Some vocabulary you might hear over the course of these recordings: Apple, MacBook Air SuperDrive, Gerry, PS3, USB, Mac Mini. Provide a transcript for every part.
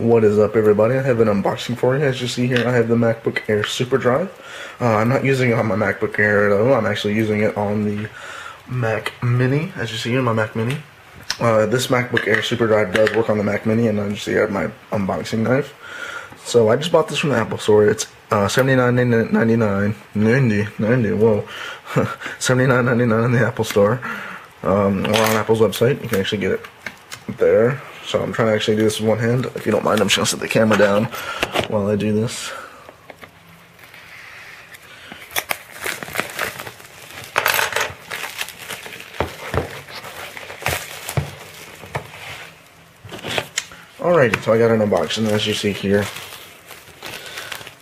What is up, everybody? I have an unboxing for you. As you see here, I have the MacBook Air SuperDrive. I'm not using it on my MacBook Air though. I'm actually using it on the Mac Mini. As you see here, my Mac Mini. This MacBook Air SuperDrive does work on the Mac Mini, and I just have my unboxing knife. So I just bought this from the Apple store. It's $79.99. Whoa, $79.99 in the Apple store, or on Apple's website. You can actually get it there. So I'm trying to actually do this with one hand. If you don't mind, I'm just going to set the camera down while I do this. Alrighty, so I got an unboxing. As you see here,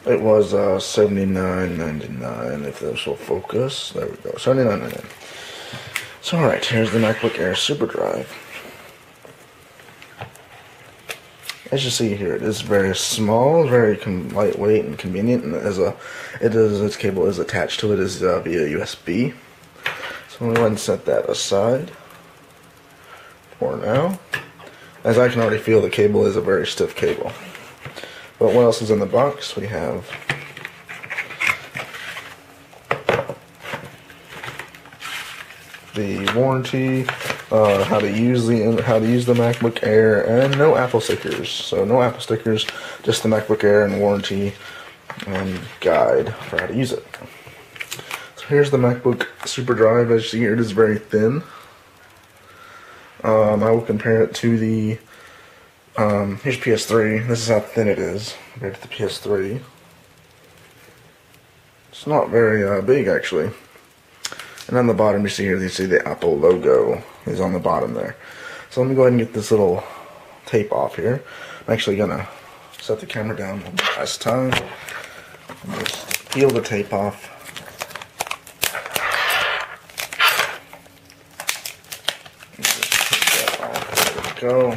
it was $79.99. If this will focus, there we go, $79.99. So alright, here's the MacBook Air SuperDrive. As you see here, it is very small, very lightweight and convenient, and its cable is attached to it via USB. So I'm going to go ahead and set that aside for now, as I can already feel the cable is a very stiff cable. But what else is in the box? We have the warranty, how to use the MacBook Air, and no Apple stickers. So no Apple stickers, just the MacBook Air and warranty and guide for how to use it. So here's the MacBook SuperDrive. As you see here, it is very thin. I will compare it to the here's PS3. This is how thin it is compared to the PS3. It's not very big actually. And on the bottom, you see here, you see the Apple logo is on the bottom there. So let me go ahead and get this little tape off here. I'm actually going to set the camera down one last time. Just peel the tape off. There we go.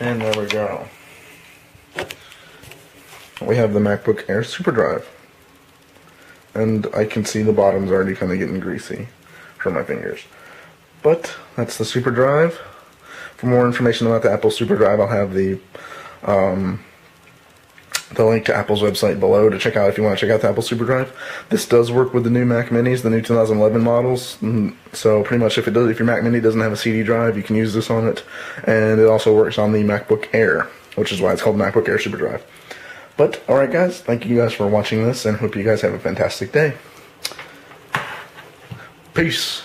And there we go. We have the MacBook Air SuperDrive. And I can see the bottom's already kind of getting greasy from my fingers. But that's the SuperDrive. For more information about the Apple SuperDrive, I'll have the link to Apple's website below to check out if you want to check out the Apple SuperDrive. This does work with the new Mac Minis, the new 2011 models. So pretty much, if your Mac Mini doesn't have a CD drive, you can use this on it, and it also works on the MacBook Air, which is why it's called MacBook Air SuperDrive. But, alright guys, thank you guys for watching this, and hope you guys have a fantastic day. Peace.